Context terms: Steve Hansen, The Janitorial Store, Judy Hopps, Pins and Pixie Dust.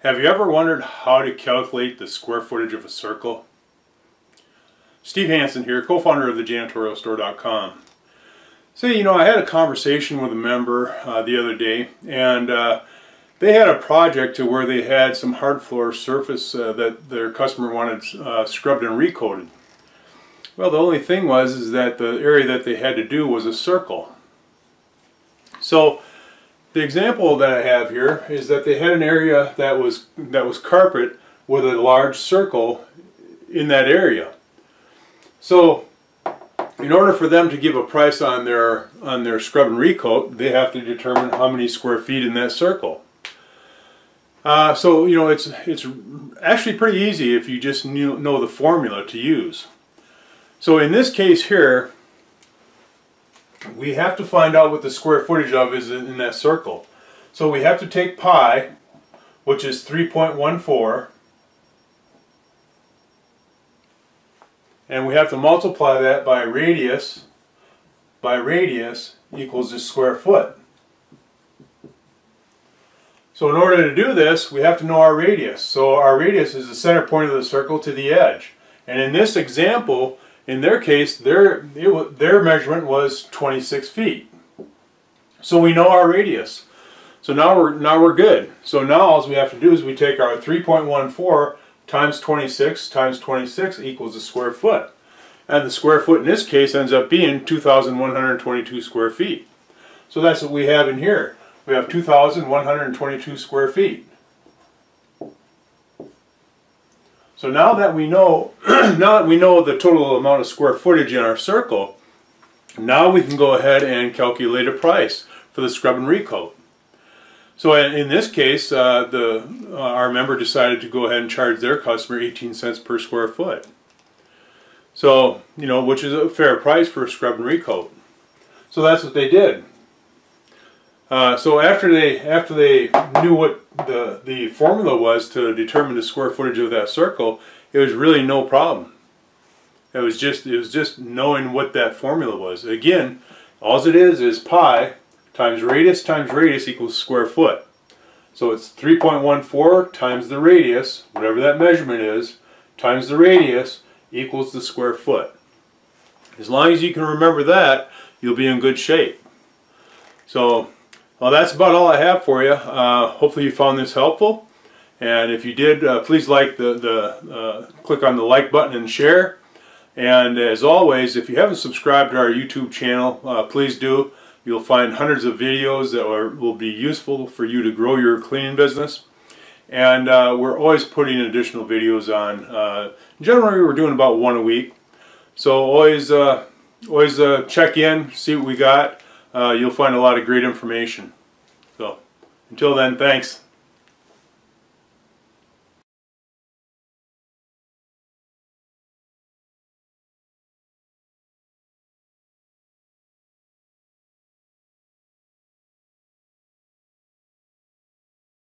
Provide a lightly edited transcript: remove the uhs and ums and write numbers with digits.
Have you ever wondered how to calculate the square footage of a circle? Steve Hansen here, co-founder of thejanitorialstore.com. Say, you know, I had a conversation with a member the other day, and they had a project to where they had some hard floor surface that their customer wanted scrubbed and recoated. Well, the only thing was that the area that they had to do was a circle. So the example that I have here is that they had an area that was carpet with a large circle in that area. So in order for them to give a price on their scrub and recoat, they have to determine how many square feet in that circle. So you know, it's actually pretty easy if you just know the formula to use. So in this case here, we have to find out what the square footage of is in that circle. So we have to take pi, which is 3.14, and we have to multiply that by radius. By radius equals the square foot. So in order to do this, we have to know our radius. So our radius is the center point of the circle to the edge. And in this example, in their case, their measurement was 26 feet. So we know our radius. So now we're good. So now all we have to do is we take our 3.14 times 26 times 26 equals the square foot. And the square foot in this case ends up being 2,122 square feet. So that's what we have in here. We have 2,122 square feet. So now that we know the total amount of square footage in our circle, now we can go ahead and calculate a price for the scrub and recoat. So in this case, our member decided to go ahead and charge their customer 18 cents per square foot. So, you know, which is a fair price for a scrub and recoat. So that's what they did. So after they knew what the formula was to determine the square footage of that circle, it was really no problem. It was just knowing what that formula was. Again, all it is pi times radius equals square foot. So it's 3.14 times the radius, whatever that measurement is, times the radius equals the square foot. As long as you can remember that, you'll be in good shape. So, well, that's about all I have for you. Hopefully you found this helpful, and if you did, please like click on the like button and share. And as always, if you haven't subscribed to our YouTube channel, please do. You'll find hundreds of videos that will be useful for you to grow your cleaning business. And we're always putting additional videos on. Generally, we're doing about one a week. So always check in, see what we got. You'll find a lot of great information. So, until then, thanks.